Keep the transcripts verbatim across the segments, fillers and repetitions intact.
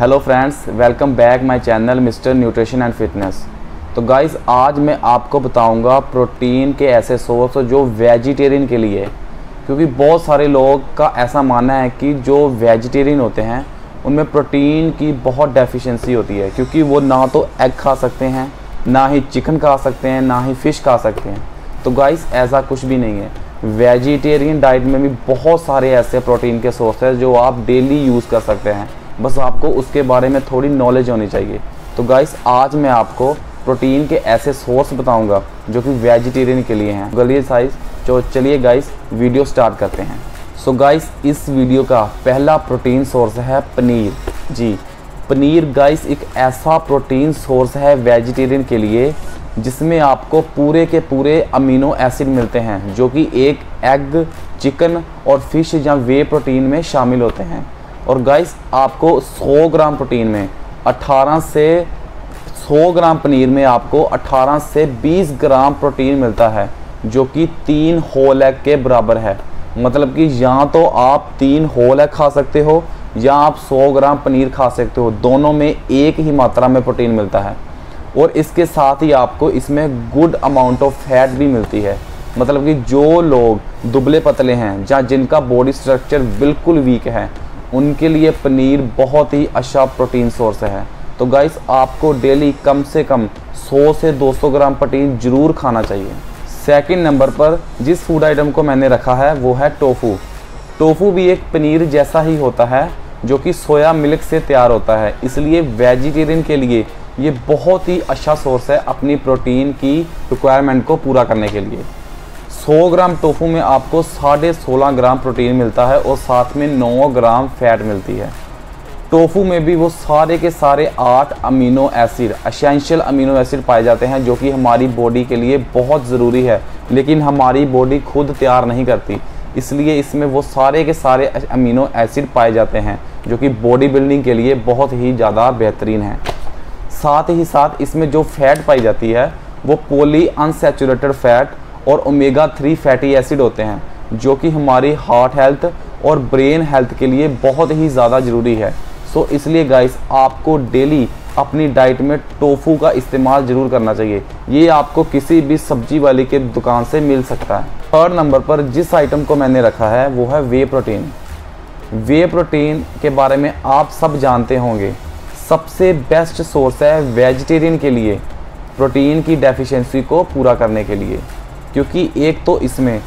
Hello friends, welcome back my channel mister nutrition and fitness. तो guys, आज मैं आपको बताऊंगा प्रोटीन के ऐसे सोर्स जो वेजिटेरियन के लिए, क्योंकि बहुत सारे लोग का ऐसा मानना है कि जो वेजिटेरियन होते हैं उनमें प्रोटीन की बहुत डेफिशिएंसी होती है, क्योंकि वो ना तो एग खा सकते हैं, ना ही चिकन खा सकते हैं, ना ही फ़िश खा सकते हैं। तो गाइस, ऐसा कुछ भी नहीं है। वेजिटेरियन डाइट में भी बहुत सारे ऐसे प्रोटीन के सोर्स हैं जो आप डेली यूज़ कर सकते हैं, बस आपको उसके बारे में थोड़ी नॉलेज होनी चाहिए। तो गाइस, आज मैं आपको प्रोटीन के ऐसे सोर्स बताऊंगा जो कि वेजिटेरियन के लिए हैं, गली साइज। तो चलिए गाइस, वीडियो स्टार्ट करते हैं। सो गाइस, इस वीडियो का पहला प्रोटीन सोर्स है पनीर। जी, पनीर गाइस एक ऐसा प्रोटीन सोर्स है वेजिटेरियन के लिए जिसमें आपको पूरे के पूरे अमीनो एसिड मिलते हैं जो कि एक एग, चिकन और फिश या वे प्रोटीन में शामिल होते हैं। और गाइस, आपको सौ ग्राम प्रोटीन में अठारह से सौ ग्राम पनीर में आपको अठारह से बीस ग्राम प्रोटीन मिलता है जो कि तीन होल एग के बराबर है। मतलब कि या तो आप तीन होल एग खा सकते हो या आप सौ ग्राम पनीर खा सकते हो, दोनों में एक ही मात्रा में प्रोटीन मिलता है। और इसके साथ ही आपको इसमें गुड अमाउंट ऑफ फैट भी मिलती है। मतलब कि जो लोग दुबले पतले हैं या जिनका बॉडी स्ट्रक्चर बिल्कुल वीक है उनके लिए पनीर बहुत ही अच्छा प्रोटीन सोर्स है। तो गाइस, आपको डेली कम से कम सौ से दो सौ ग्राम प्रोटीन ज़रूर खाना चाहिए। सेकंड नंबर पर जिस फूड आइटम को मैंने रखा है वो है टोफू। टोफू भी एक पनीर जैसा ही होता है जो कि सोया मिल्क से तैयार होता है, इसलिए वेजिटेरियन के लिए ये बहुत ही अच्छा सोर्स है अपनी प्रोटीन की रिक्वायरमेंट को पूरा करने के लिए। सौ ग्राम टोफू में आपको साढ़े सोलह ग्राम प्रोटीन मिलता है और साथ में नौ ग्राम फैट मिलती है। टोफू में भी वो सारे के सारे आठ amino acid, essential amino acid पाए जाते हैं जो कि हमारी बॉडी के लिए बहुत ज़रूरी है, लेकिन हमारी बॉडी खुद तैयार नहीं करती, इसलिए इसमें वो सारे के सारे अमीनो एसिड पाए जाते हैं जो कि बॉडी बिल्डिंग के लिए बहुत ही ज़्यादा बेहतरीन है। साथ ही साथ इसमें जो फैट पाई जाती है वो पॉली अनसैचुरेटेड फैट और ओमेगा थ्री फैटी एसिड होते हैं जो कि हमारी हार्ट हेल्थ और ब्रेन हेल्थ के लिए बहुत ही ज़्यादा ज़रूरी है। सो इसलिए गाइस, आपको डेली अपनी डाइट में टोफू का इस्तेमाल ज़रूर करना चाहिए। ये आपको किसी भी सब्जी वाले के दुकान से मिल सकता है। थर्ड नंबर पर जिस आइटम को मैंने रखा है वो है वे प्रोटीन। वे प्रोटीन के बारे में आप सब जानते होंगे, सबसे बेस्ट सोर्स है वेजिटेरियन के लिए प्रोटीन की डेफिशिएंसी को पूरा करने के लिए, क्योंकि एक तो इसमें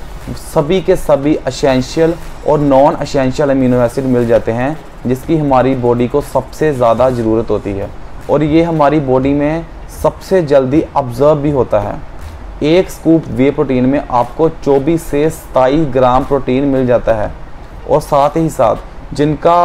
सभी के सभी एसेंशियल और नॉन एसेंशियल अमीनो एसिड मिल जाते हैं जिसकी हमारी बॉडी को सबसे ज़्यादा ज़रूरत होती है, और ये हमारी बॉडी में सबसे जल्दी ऑब्जर्व भी होता है। एक स्कूप वे प्रोटीन में आपको चौबीस से सत्ताईस ग्राम प्रोटीन मिल जाता है। और साथ ही साथ जिनका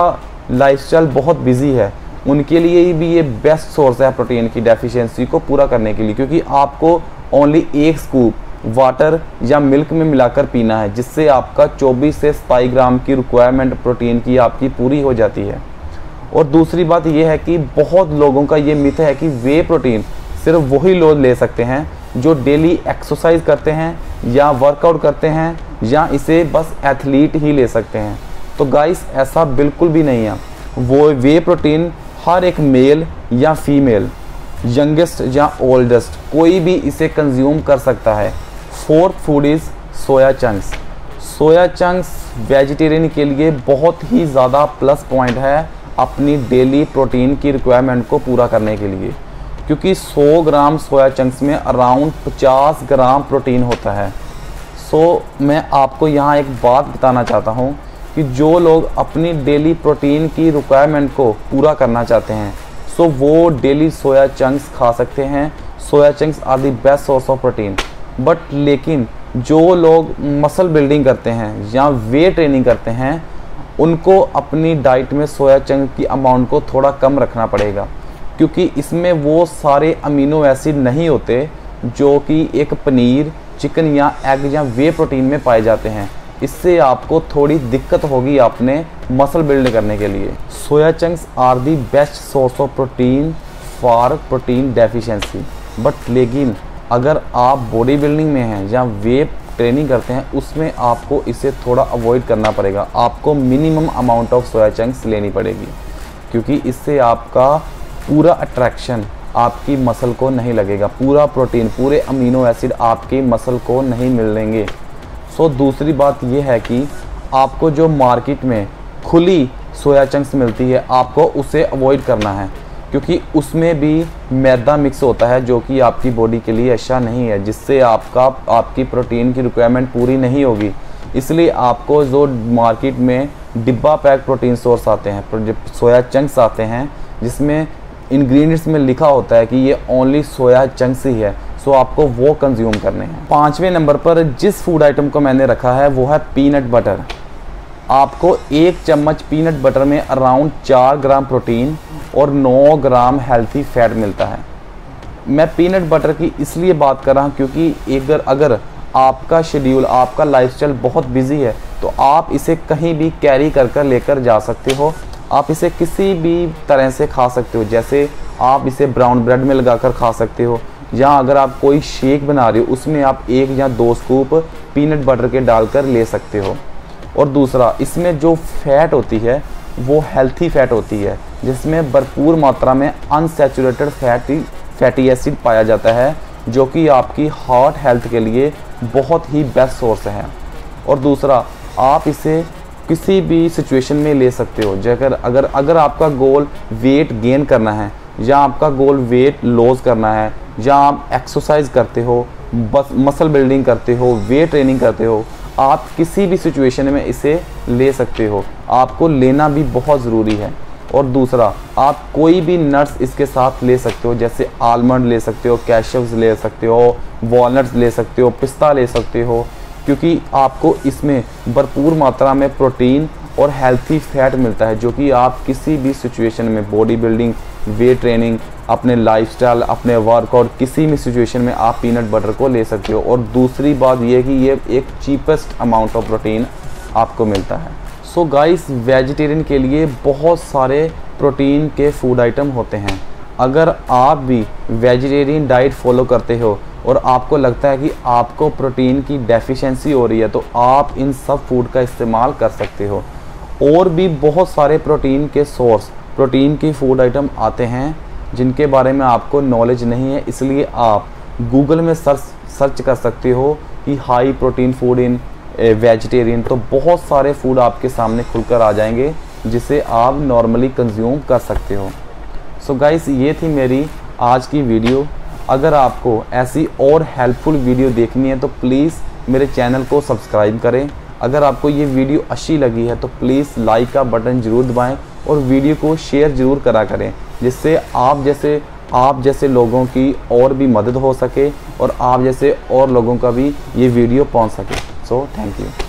लाइफस्टाइल बहुत बिजी है उनके लिए भी ये बेस्ट सोर्स है प्रोटीन की डेफिशिएंसी को पूरा करने के लिए, क्योंकि आपको ओनली एक स्कूप वाटर या मिल्क में मिलाकर पीना है, जिससे आपका चौबीस से सत्ताईस ग्राम की रिक्वायरमेंट प्रोटीन की आपकी पूरी हो जाती है। और दूसरी बात यह है कि बहुत लोगों का ये मिथ है कि वे प्रोटीन सिर्फ वही लोग ले सकते हैं जो डेली एक्सरसाइज करते हैं या वर्कआउट करते हैं, या इसे बस एथलीट ही ले सकते हैं। तो गाइस, ऐसा बिल्कुल भी नहीं है। वो वे प्रोटीन हर एक मेल या फीमेल, यंगेस्ट या ओल्डेस्ट, कोई भी इसे कंज्यूम कर सकता है। Fourth food is soya chunks. Soya chunks vegetarian के लिए बहुत ही ज़्यादा प्लस पॉइंट है अपनी डेली प्रोटीन की रिक्वायरमेंट को पूरा करने के लिए, क्योंकि सौ ग्राम सोया चंक्स में अराउंड पचास ग्राम प्रोटीन होता है। सो मैं आपको यहाँ एक बात बताना चाहता हूँ कि जो लोग अपनी डेली प्रोटीन की रिक्वायरमेंट को पूरा करना चाहते हैं सो वो डेली सोया चंक्स खा सकते हैं। Soya chunks are the best source of protein. But लेकिन जो लोग मसल बिल्डिंग करते हैं या वेट ट्रेनिंग करते हैं उनको अपनी डाइट में सोया चंक्स की अमाउंट को थोड़ा कम रखना पड़ेगा, क्योंकि इसमें वो सारे अमीनो एसिड नहीं होते जो कि एक पनीर, चिकन या एग या वे प्रोटीन में पाए जाते हैं। इससे आपको थोड़ी दिक्कत होगी अपने मसल बिल्ड करने के लिए। Soya chunks are the best source of protein for protein deficiency. But लेकिन अगर आप बॉडी बिल्डिंग में हैं या वेट ट्रेनिंग करते हैं उसमें आपको इसे थोड़ा अवॉइड करना पड़ेगा। आपको minimum amount of soya chunks लेनी पड़ेगी, क्योंकि इससे आपका पूरा अट्रैक्शन आपकी मसल को नहीं लगेगा, पूरा प्रोटीन पूरे अमीनो एसिड आपकी मसल को नहीं मिलेंगे। सो दूसरी बात यह है कि आपको जो मार्केट में खुली सोया चंक्स मिलती है आपको उसे अवॉइड करना है, क्योंकि उसमें भी मैदा मिक्स होता है जो कि आपकी बॉडी के लिए अच्छा नहीं है, जिससे आपका आपकी प्रोटीन की रिक्वायरमेंट पूरी नहीं होगी। इसलिए आपको जो मार्केट में डिब्बा पैक प्रोटीन सोर्स आते हैं, सोया चंक्स आते हैं, जिसमें इंग्रेडिएंट्स में लिखा होता है कि ये ओनली सोया चंक्स ही है, सो आपको वो कंज्यूम करने हैं। पाँचवें नंबर पर जिस फूड आइटम को मैंने रखा है वो है पीनट बटर। आपको एक चम्मच पीनट बटर में अराउंड चार ग्राम प्रोटीन और नौ ग्राम हेल्थी फैट मिलता है। मैं पीनट बटर की इसलिए बात कर रहा हूँ क्योंकि अगर अगर आपका शेड्यूल, आपका लाइफस्टाइल बहुत बिजी है तो आप इसे कहीं भी कैरी कर कर लेकर जा सकते हो। आप इसे किसी भी तरह से खा सकते हो, जैसे आप इसे ब्राउन ब्रेड में लगा कर खा सकते हो, या अगर आप कोई शेक बना रहे हो उसमें आप एक या दो स्कूप पीनट बटर के डालकर ले सकते हो। और दूसरा, इसमें जो फैट होती है वो हेल्थी फैट होती है, जिसमें भरपूर मात्रा में अनसैचुरेटेड फैटी फैटी एसिड पाया जाता है, जो कि आपकी हार्ट हेल्थ के लिए बहुत ही बेस्ट सोर्स है। और दूसरा, आप इसे किसी भी सिचुएशन में ले सकते हो। जैकर अगर अगर आपका गोल वेट गेन करना है, या आपका गोल वेट लॉस करना है, या आप एक्सरसाइज करते हो, बस मसल बिल्डिंग करते हो, वेट ट्रेनिंग करते हो, आप किसी भी सिचुएशन में इसे ले सकते हो। आपको लेना भी बहुत ज़रूरी है। और दूसरा, आप कोई भी नट्स इसके साथ ले सकते हो, जैसे आलमंड ले सकते हो, कैशव्स ले सकते हो, वॉलनट्स ले सकते हो, पिस्ता ले सकते हो, क्योंकि आपको इसमें भरपूर मात्रा में प्रोटीन और हेल्थी फैट मिलता है, जो कि आप किसी भी सिचुएशन में बॉडी बिल्डिंग, वेट ट्रेनिंग, अपने लाइफस्टाइल, अपने वर्कआउट, किसी भी सिचुएशन में आप पीनट बटर को ले सकते हो। और दूसरी बात यह कि ये एक चीपेस्ट अमाउंट ऑफ प्रोटीन आपको मिलता है। सो गाइस, वेजिटेरियन के लिए बहुत सारे प्रोटीन के फूड आइटम होते हैं। अगर आप भी वेजिटेरियन डाइट फॉलो करते हो और आपको लगता है कि आपको प्रोटीन की डेफिशिएंसी हो रही है, तो आप इन सब फूड का इस्तेमाल कर सकते हो। और भी बहुत सारे प्रोटीन के सोर्स, प्रोटीन की फूड आइटम आते हैं जिनके बारे में आपको नॉलेज नहीं है, इसलिए आप गूगल में सर्च सर्च कर सकते हो कि high protein food in vegetarian, तो बहुत सारे फूड आपके सामने खुलकर आ जाएंगे जिसे आप नॉर्मली कंज्यूम कर सकते हो। सो गाइस, ये थी मेरी आज की वीडियो। अगर आपको ऐसी और हेल्पफुल वीडियो देखनी है तो प्लीज़ मेरे चैनल को सब्सक्राइब करें। अगर आपको ये वीडियो अच्छी लगी है तो प्लीज़ लाइक का बटन ज़रूर दबाएँ और वीडियो को शेयर ज़रूर करा करें, जिससे आप जैसे आप जैसे लोगों की और भी मदद हो सके और आप जैसे और लोगों का भी ये वीडियो पहुंच सके। So thank you.